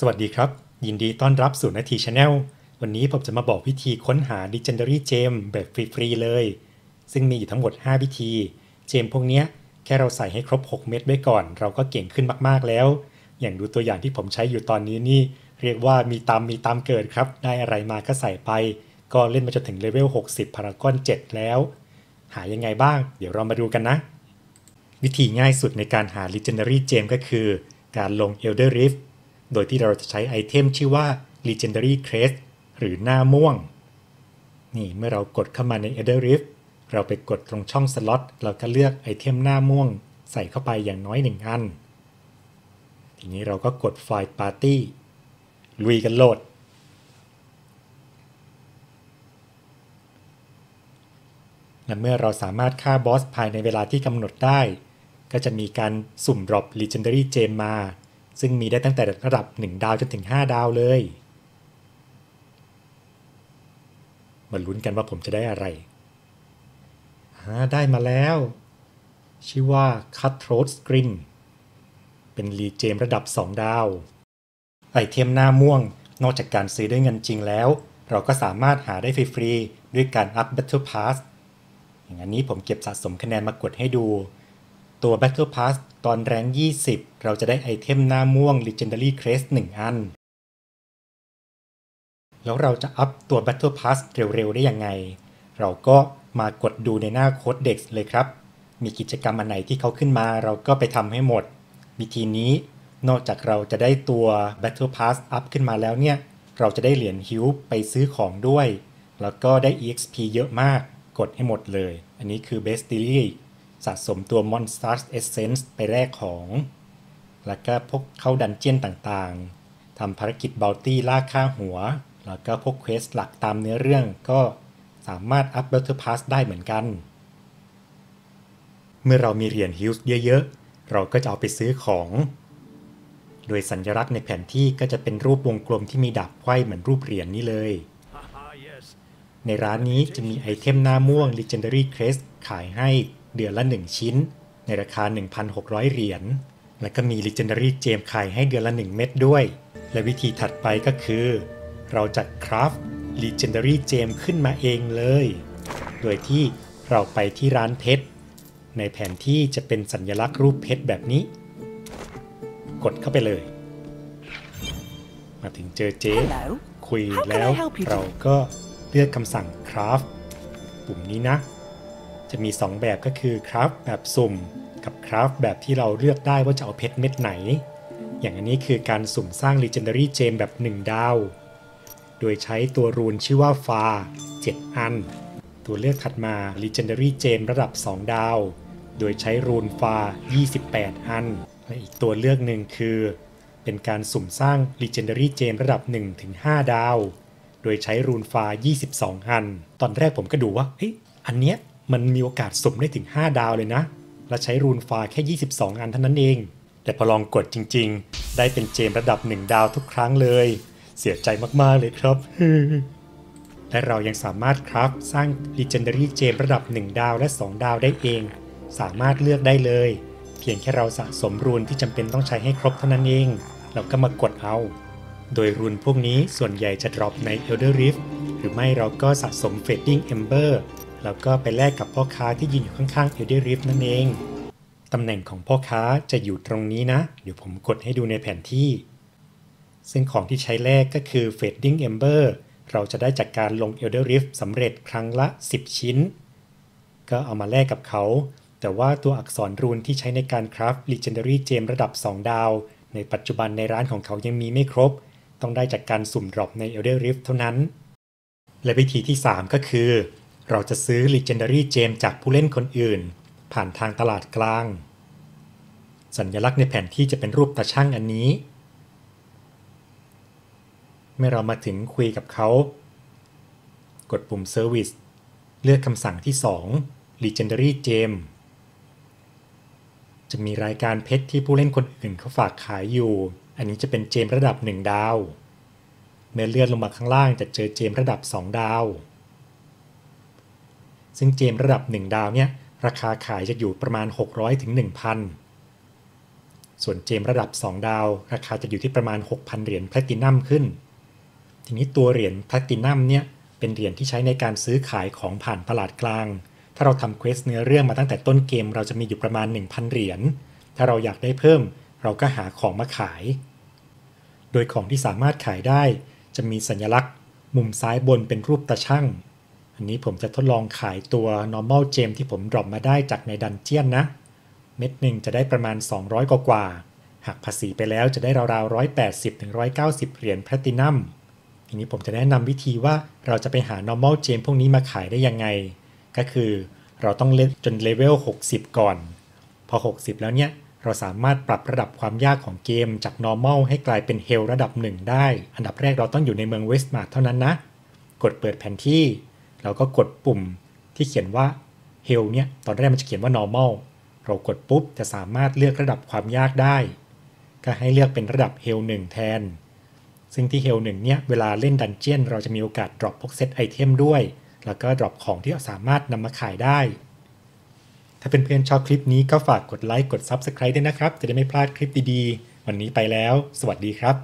สวัสดีครับยินดีต้อนรับสู่นาที Channel วันนี้ผมจะมาบอกวิธีค้นหา Legendary Gem แบบฟรีๆเลยซึ่งมีอยู่ทั้งหมด5วิธีเจมพวกเนี้ยแค่เราใส่ให้ครบ6เม็ดไว้ก่อนเราก็เก่งขึ้นมากๆแล้วอย่างดูตัวอย่างที่ผมใช้อยู่ตอนนี้นี่เรียกว่ามีตามเกิดครับได้อะไรมาก็ใส่ไปก็เล่นมาจนถึงเลเวล60พารากอน7แล้วหายังไงบ้างเดี๋ยวเรามาดูกันนะวิธีง่ายสุดในการหา Legendary Gem ก็คือการลง Elder Rift โดยที่เราจะใช้ไอเทมชื่อว่า Legendary Crest หรือหน้าม่วงนี่เมื่อเรากดเข้ามาใน Elder Rift เราไปกดตรงช่องสล็อตเราก็เลือกไอเทมหน้าม่วงใส่เข้าไปอย่างน้อย1อันทีนี้เราก็กดไฟล์ปาร์ตี้ลุยกันโหลดและเมื่อเราสามารถฆ่าบอสภายในเวลาที่กำหนดได้ก็จะมีการสุ่มดรอป Legendary Gem มาซึ่งมีได้ตั้งแต่ระดับ1ดาวจนถึง5ดาวเลยมาลุ้นกันว่าผมจะได้อะไรได้มาแล้วชื่อว่า Cutthroat Screen เป็นลีเจมระดับ2ดาวไอเทมหน้าม่วงนอกจากการซื้อด้วยเงินจริงแล้วเราก็สามารถหาได้ฟรีๆด้วยการอัพ Battle Pass อย่างนี้ผมเก็บสะสมคะแนนมากดให้ดูตัว Battle Pass ตอนแรง20เราจะได้ไอเทมหน้าม่วง Legendary Crest 1 อันแล้วเราจะอัพตัว Battle Pass เร็วๆได้ยังไงเราก็มากดดูในหน้า Codex เลยครับมีกิจกรรมอันไหนที่เขาขึ้นมาเราก็ไปทำให้หมดวิธีนี้นอกจากเราจะได้ตัว Battle Pass อัพขึ้นมาแล้วเนี่ยเราจะได้เหรียญฮิวไปซื้อของด้วยแล้วก็ได้ EXP เยอะมากกดให้หมดเลยอันนี้คือ Bestiaryสะสมตัว Monster Essence ไปแลกของแล้วก็พวกเข้าดันเจี้ยนต่างๆทำภารกิจบัลตี้ล่าฆ่าหัวแล้วก็พวกเควสหลักตามเนื้อเรื่องก็สามารถอัพ Battle Pass ได้เหมือนกันเมื่อเรามีเหรียญฮิลส์เยอะๆเราก็จะเอาไปซื้อของโดยสัญลักษณ์ในแผนที่ก็จะเป็นรูปวงกลมที่มีดาบไขว้เหมือนรูปเหรียญนี้เลยในร้านนี้จะมีไอเทมหน้าม่วง Legendary Crest ขายให้เดือนละ1ชิ้นในราคา 1,600 เหรียญและก็มี Legendary Gem ขายให้เดือนละ1เม็ดด้วยและวิธีถัดไปก็คือเราจะคราฟ Legendary Gem ขึ้นมาเองเลยโดยที่เราไปที่ร้านเพชรในแผนที่จะเป็นสัญลักษณ์รูปเพชรแบบนี้กดเข้าไปเลยมาถึงเจอเจ๊คุยแล้วเราก็เลือกคำสั่งคราฟปุ่มนี้นะจะมี2แบบก็คือคราฟแบบสุ่มกับคราฟแบบที่เราเลือกได้ว่าจะเอาเพชรเม็ดไหนอย่างอันนี้คือการสุ่มสร้าง Legendary Gem แบบ1ดาวโดยใช้ตัวรูนชื่อว่าฟา7อันตัวเลือกถัดมา Legendary Gem ระดับ2ดาวโดยใช้รูนฟา28อันและอีกตัวเลือกหนึ่งคือเป็นการสุ่มสร้าง Legendary Gem ระดับ 1-5 ดาวโดยใช้รูนฟา22อันตอนแรกผมก็ดูว่าอันเนี้ยมันมีโอกาสสุ่มได้ถึง5ดาวเลยนะและใช้รูนฟ้าแค่22อันเท่านั้นเองแต่พอลองกดจริงๆได้เป็นเจมระดับ1ดาวทุกครั้งเลยเสียใจมากๆเลยครับ และเรายังสามารถคราฟสร้าง Legendary Gem ระดับ1ดาวและ2ดาวได้เองสามารถเลือกได้เลยเพียงแค่เราสะสมรูนที่จำเป็นต้องใช้ให้ครบเท่านั้นเองเราก็มากดเอาโดยรูนพวกนี้ส่วนใหญ่จะดรอปใน Elder Rift หรือไม่เราก็สะสม Fading Emberแล้วก็ไปแลกกับพ่อค้าที่ยืนอยู่ข้างๆ Elder Rift นั่นเองตำแหน่งของพ่อค้าจะอยู่ตรงนี้นะเดี๋ยวผมกดให้ดูในแผนที่ซึ่งของที่ใช้แลกก็คือ Fading Ember เราจะได้จากการลง Elder Rift สำเร็จครั้งละ10ชิ้นก็เอามาแลกกับเขาแต่ว่าตัวอักษรรูนที่ใช้ในการคราฟ Legendary Gem ระดับ2ดาวในปัจจุบันในร้านของเขายังมีไม่ครบต้องได้จากการสุ่มดรอปใน Elder Rift เท่านั้นและวิธีที่3ก็คือเราจะซื้อ Legendary Gem จากผู้เล่นคนอื่นผ่านทางตลาดกลางสัญลักษณ์ในแผนที่จะเป็นรูปตาช่างอันนี้เมื่อเรามาถึงคุยกับเขากดปุ่ม Service เลือกคำสั่งที่2 Legendary Gem จะมีรายการเพชรที่ผู้เล่นคนอื่นเขาฝากขายอยู่อันนี้จะเป็นเจมระดับ1ดาวเมื่อเลื่อนลงมาข้างล่างจะเจอเจมระดับ2ดาวซึ่งเจมระดับ1ดาวเนี่ยราคาขายจะอยู่ประมาณ 600-1,000 ส่วนเจมระดับ2ดาวราคาจะอยู่ที่ประมาณ 6,000 เหรียญแพลตินัมขึ้นทีนี้ตัวเหรียญแพลตินัมเนี่ยเป็นเหรียญที่ใช้ในการซื้อขายของผ่านตลาดกลางถ้าเราทำเควสเนื้อเรื่องมาตั้งแต่ต้นเกมเราจะมีอยู่ประมาณ 1,000 เหรียญถ้าเราอยากได้เพิ่มเราก็หาของมาขายโดยของที่สามารถขายได้จะมีสัญลักษณ์มุมซ้ายบนเป็นรูปตะชั่งอันนี้ผมจะทดลองขายตัว normal gem ที่ผมดรอปมาได้จากในดันเจียนนะเม็ดหนึ่งจะได้ประมาณ200กว่าหักภาษีไปแล้วจะได้ราวๆ 180-190 เหรียญแพลตินัมทีนี้ผมจะแนะนำวิธีว่าเราจะไปหา normal gem พวกนี้มาขายได้ยังไงก็คือเราต้องเล่นจนเลเวล60ก่อนพอ60แล้วเนี่ยเราสามารถปรับระดับความยากของเกมจาก normal ให้กลายเป็น hell ระดับ1ได้อันดับแรกเราต้องอยู่ในเมืองเวสต์มาร์ทเท่านั้นนะกดเปิดแผนที่เราก็กดปุ่มที่เขียนว่า hell เนี่ยตอนแรกมันจะเขียนว่า normal เรากดปุ๊บจะสามารถเลือกระดับความยากได้ก็ให้เลือกเป็นระดับ hell 1แทนซึ่งที่ hell 1เนี่ยเวลาเล่นดันเจียนเราจะมีโอกาส drop พวกเซตไอเทมด้วยแล้วก็ drop ของที่สามารถนำมาขายได้ถ้าเพื่อนๆชอบคลิปนี้ก็ฝากกดไลค์กด Subscribe ด้วยนะครับจะได้ไม่พลาดคลิปดีๆวันนี้ไปแล้วสวัสดีครับ